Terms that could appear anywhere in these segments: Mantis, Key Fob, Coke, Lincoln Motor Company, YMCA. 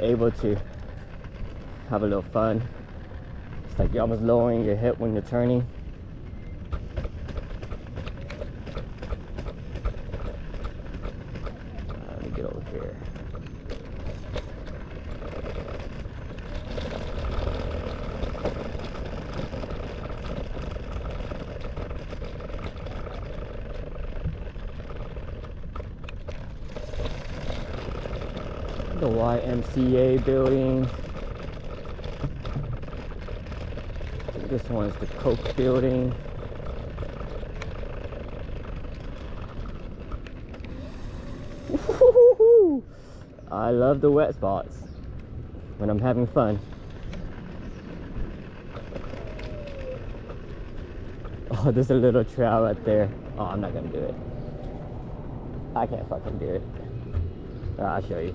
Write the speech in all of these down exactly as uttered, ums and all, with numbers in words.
able to have a little fun. It's like you're almost lowering your hip when you're turning. Let me get over here. The Y M C A building. This one is the Coke building. Woo-hoo-hoo-hoo. I love the wet spots when I'm having fun. Oh, there's a little trail right there. Oh, I'm not gonna do it. I can't fucking do it. All right, I'll show you.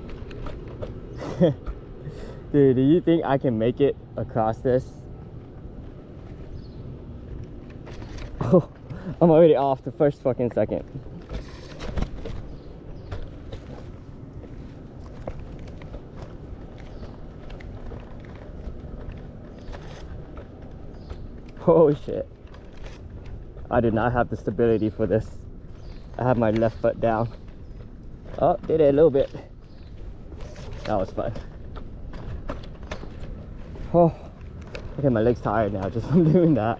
Dude, do you think I can make it across this? Oh, I'm already off the first fucking second. Oh shit. I do not have the stability for this. I have my left foot down. Oh, did it a little bit. That was fun. Oh, okay, my leg's tired now just from doing that.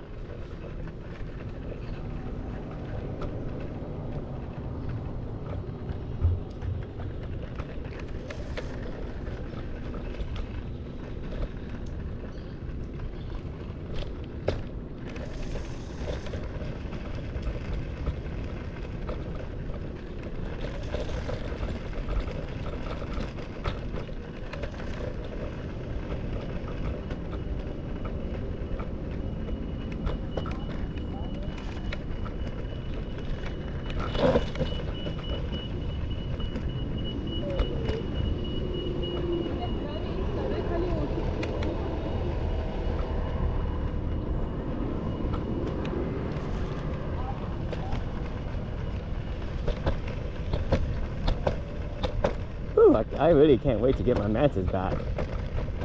I really can't wait to get my Mantis back.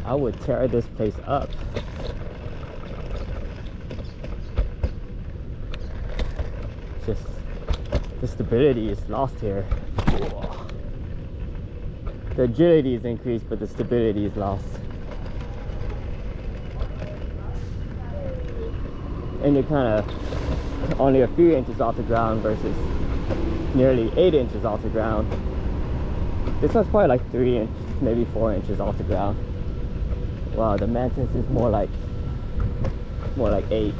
I would tear this place up. Just the stability is lost here. Whoa. The agility is increased, but the stability is lost. And you're kind of only a few inches off the ground versus nearly eight inches off the ground. This one's probably like three inches, maybe four inches off the ground. Wow, the Mantis is more like, more like eight.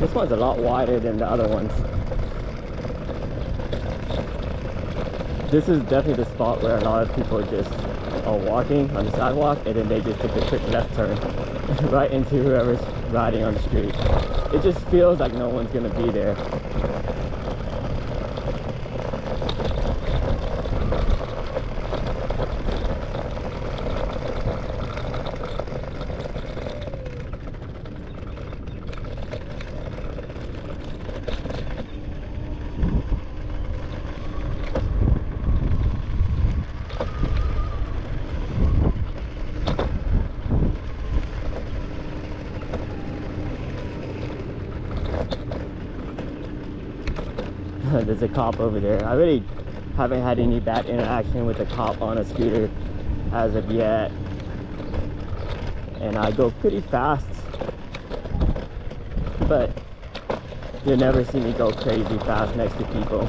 This one's a lot wider than the other ones. This is definitely the spot where a lot of people just are walking on the sidewalk and then they just take a quick left turn right into whoever's riding on the street. It just feels like no one's gonna be there. There's a cop over there. I really haven't had any bad interaction with a cop on a scooter as of yet. And I go pretty fast. But you'll never see me go crazy fast next to people.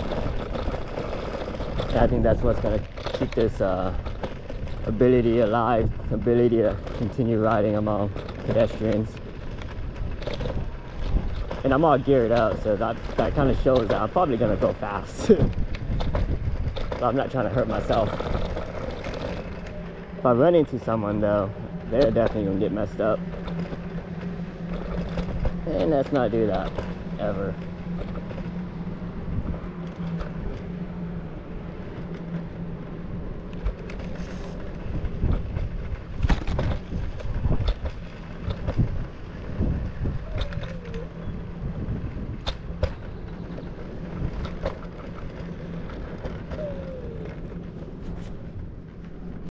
And I think that's what's gonna keep this uh, ability alive, ability to continue riding among pedestrians. And I'm all geared up, so that, that kind of shows that I'm probably going to go fast. But I'm not trying to hurt myself. If I run into someone, though, they're definitely going to get messed up. and let's not do that ever.